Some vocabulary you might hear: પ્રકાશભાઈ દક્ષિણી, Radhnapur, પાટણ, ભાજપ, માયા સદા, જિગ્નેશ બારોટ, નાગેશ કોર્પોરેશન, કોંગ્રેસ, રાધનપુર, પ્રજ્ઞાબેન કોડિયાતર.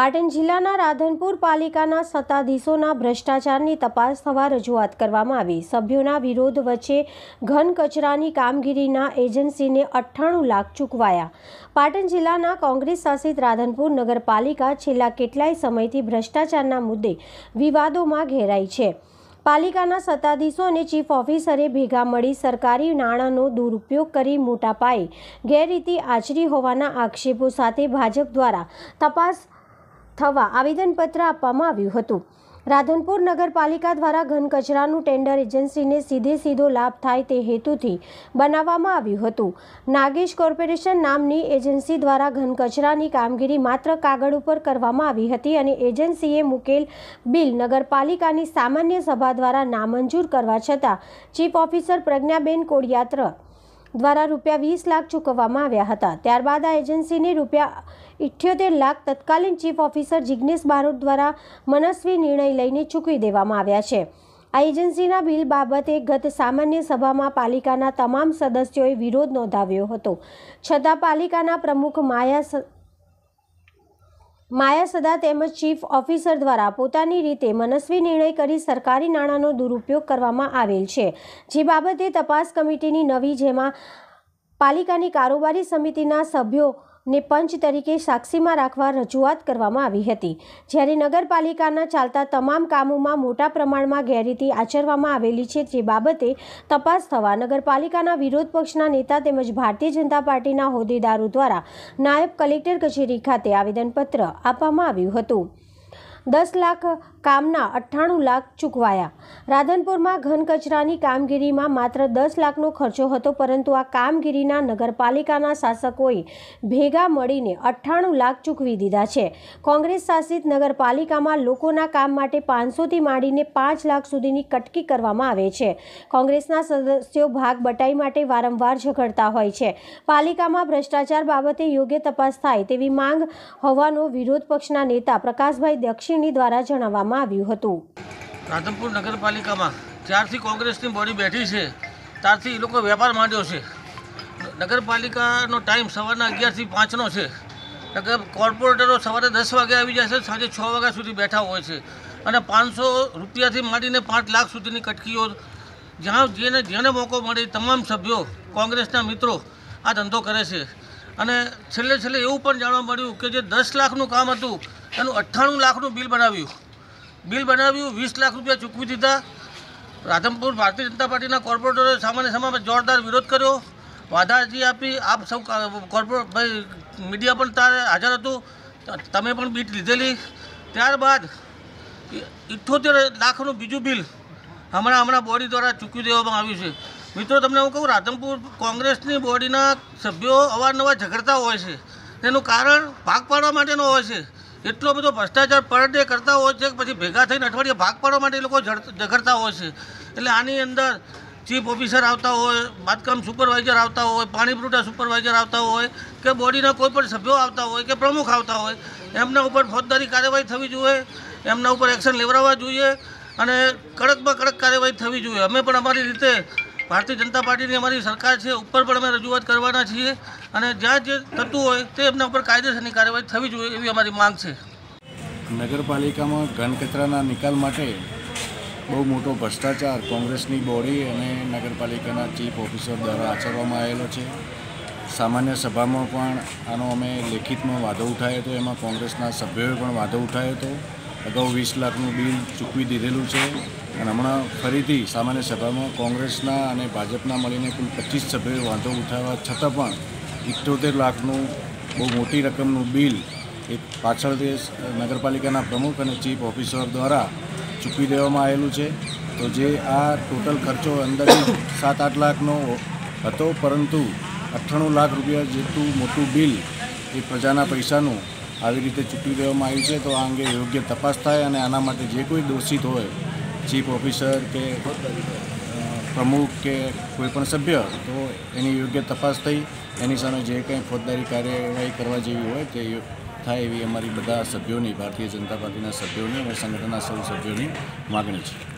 પાટણ જિલ્લાના રાધનપુર પાલિકાના સત્તાધીશોના ભ્રષ્ટાચારની તપાસ થવા રજૂઆત કરવામાં આવી। સભ્યોના વિરોધ વચ્ચે ઘન કચરાની કામગીરીના એજન્સીને 98 લાખ ચૂકવાયા। પાટણ જિલ્લાના કોંગ્રેસ શાસિત રાધનપુર નગરપાલિકા છેલ્લા કેટલાય સમયથી ભ્રષ્ટાચારના મુદ્દે વિવાદોમાં ઘેરાઈ છે। પાલિકાના સત્તાધીશો અને ચીફ ઓફિસરે ભેગા મળી સરકારી નાણાંનો દુરુપયોગ કરી મોટા પાયે ગેરરીતિ આચરી હોવાના આક્ષેપો સાથે ભાજપ દ્વારા તપાસ થવા આવેદનપત્ર આપવામાં આવ્યું હતું। રાધનપુર નગરપાલિકા દ્વારા ઘન કચરાનું ટેન્ડર એજન્સીને સીધેસીધો લાભ થાય તે હેતુથી બનાવવામાં આવ્યું હતું। નાગેશ કોર્પોરેશન નામની એજન્સી દ્વારા ઘન કચરાની કામગીરી માત્ર કાગળ ઉપર કરવામાં આવી હતી અને એજન્સીએ મૂકેલ બિલ નગરપાલિકાની સામાન્ય સભા દ્વારા નામંજૂર કરવા છતાં ચીફ ઓફિસર પ્રજ્ઞાબેન કોડિયાતર द्वारा ₹20 लाख चूकवવામાં આવ્યા હતા। ત્યારબાદ આ એજન્સીને ₹78 લાખ તત્કાલીન ચીફ ઓફિસર જિગ્નેશ બારોટ દ્વારા મનસ્વી નિર્ણય લઈને ચૂકવી દેવામાં આવ્યા છે। આ એજન્સીના બિલ બાબતે ગત સામાન્ય સભામાં પાલિકાના તમામ સદસ્યોએ વિરોધ નોંધાવ્યો હતો, છતાં પાલિકાના પ્રમુખ માયા સદા તેમજ ચીફ ઓફિસર દ્વારા પોતાની રીતે મનસ્વી નિર્ણય કરી સરકારી નાણાંનો દુરુપયોગ કરવામાં આવેલ છે, જે બાબતે તપાસ કમિટીની નવી જેમાં પાલિકાની કારોબારી સમિતિના સભ્યોને પંચ તરીકે સાક્ષીમાં રાખવા રજૂઆત કરવામાં આવી હતી। જ્યારે નગરપાલિકાના ચાલતા તમામ કામોમાં મોટા પ્રમાણમાં ગેરરીતિ આચરવામાં આવેલી છે, જે બાબતે તપાસ થવા નગરપાલિકાના વિરોધ પક્ષના નેતા તેમજ ભારતીય જનતા પાર્ટીના હોદ્દેદારો દ્વારા નાયબ કલેક્ટર કચેરી ખાતે આવેદનપત્ર આપવામાં આવ્યું હતું। 10 લાખ કામના 98 લાખ ચૂકવાયા। રાધનપુરમાં ઘન કચરાની કામગીરીમાં માત્ર 10 લાખનો ખર્ચો હતો, પરંતુ આ કામગીરીના નગરપાલિકાના શાસકોએ ભેગા મળીને 98 લાખ ચૂકવી દીધા છે। કોંગ્રેસ શાસિત નગરપાલિકામાં લોકોના કામ માટે 500થી માંડીને 5 લાખ સુધીની કટકી કરવામાં આવે છે। કોંગ્રેસના સદસ્યો ભાગ બટાઈ માટે વારંવાર ઝઘડતા હોય છે। પાલિકામાં ભ્રષ્ટાચાર બાબતે યોગ્ય તપાસ થાય તેવી માંગ હોવાનો વિરોધ પક્ષના નેતા પ્રકાશભાઈ દક્ષિણી દ્વારા જણાવવામાં આવ્યું હતું। રાધનપુર નગરપાલિકામાં જ્યારથી કોંગ્રેસની બોડી બેઠી છે ત્યારથી એ લોકો વેપાર માંડ્યો છે। નગરપાલિકાનો ટાઈમ સવારના 11થી 5નો છે। નગર કોર્પોરેટરો સવારે 10 વાગે આવી જાય છે, સાંજે 6 વાગ્યા સુધી બેઠા હોય છે અને ₹500થી માંડીને 5 લાખ સુધીની કટકીઓ જ્યાં જેને મોકો મળે તમામ સભ્યો કોંગ્રેસના મિત્રો આ ધંધો કરે છે। અને છેલ્લે એવું પણ જાણવા મળ્યું કે જે 10 લાખનું કામ હતું એનું 98 લાખનું બિલ બનાવ્યું ₹20 લાખ ચૂકવી દીધા। રાધનપુર ભારતીય જનતા પાર્ટીના કોર્પોરેટરોએ સામાન્ય સભામાં જોરદાર વિરોધ કર્યો, વાધાજી આપી। આપ સૌ ભાઈ મીડિયા પણ તારે હાજર હતું, તમે પણ બીટ લીધેલી। ત્યારબાદ 78 લાખનું બીજું બિલ હમણાં બોડી દ્વારા ચૂકવી દેવામાં આવ્યું છે। મિત્રો, તમને હું કહું, રાધનપુર કોંગ્રેસની બોડીના સભ્યો અવારનવાર ઝઘડતા હોય છે, તેનું કારણ ભાગ પાડવા માટેનો હોય છે। એટલો બધો ભ્રષ્ટાચાર પરડે કરતા હોય છે, પછી ભેગા થઈને અઠવાડિયે ભાગ પાડવા માટે એ લોકો ઝઘડતા હોય છે। એટલે આની અંદર ચીફ ઓફિસર આવતા હોય, બાંધકામ સુપરવાઇઝર આવતા હોય, પાણી પુરવઠા સુપરવાઇઝર આવતા હોય કે બોડીના કોઈ પણ સભ્યો આવતા હોય કે પ્રમુખ આવતા હોય, એમના ઉપર ફોજદારી કાર્યવાહી થવી જોઈએ, એમના ઉપર એક્શન લેવડાવવા જોઈએ અને કડકમાં કડક કાર્યવાહી થવી જોઈએ। અમે પણ અમારી રીતે ભારતીય જનતા પાર્ટીની અમારી સરકાર છે, ઉપર પણ અમે રજૂઆત કરવાના છીએ અને જ્યાં જે થતું હોય તે એમના ઉપર કાયદેસરની કાર્યવાહી થવી જોઈએ, એવી અમારી માંગ છે। નગરપાલિકામાં ઘન કચરાના નિકાલ માટે બહુ મોટો ભ્રષ્ટાચાર કોંગ્રેસની બોડી અને નગરપાલિકાના ચીફ ઓફિસર દ્વારા આચરવામાં આવેલો છે। સામાન્ય સભામાં પણ આનો અમે લેખિતમાં વાંધો ઉઠાવ્યો હતો, એમાં કોંગ્રેસના સભ્યોએ પણ વાંધો ઉઠાવ્યો હતો। અગાઉ 20 લાખનું બિલ ચૂકવી દીધેલું છે અને હમણાં ફરીથી સામાન્ય સભામાં કોંગ્રેસના અને ભાજપના મળીને કુલ 25 સભ્યોએ વાંધો ઉઠાવવા છતાં પણ 78 લાખનું બહુ મોટી રકમનું બિલ એક પાછળથી નગરપાલિકાના પ્રમુખ અને ચીફ ઓફિસર દ્વારા ચૂકવી દેવામાં આવેલું છે। તો જે આ ટોટલ ખર્ચો અંદાજે 7-8 લાખનો હતો, પરંતુ 98 લાખ રૂપિયા જેટલું મોટું બિલ એ પ્રજાના પૈસાનું આવી રીતે ચૂકવી દેવામાં આવી છે। તો આ અંગે યોગ્ય તપાસ થાય અને આના માટે જે કોઈ દોષિત હોય, ચીફ ઓફિસર કે પ્રમુખ કે કોઈપણ સભ્ય, તો એની યોગ્ય તપાસ થઈ એની સામે જે કંઈ ફોજદારી કાર્યવાહી કરવા જેવી હોય તે થાય, એવી અમારી બધા સભ્યોની, ભારતીય જનતા પાર્ટીના સભ્યોની અને સંગઠનના સૌ સભ્યોની માગણી છે।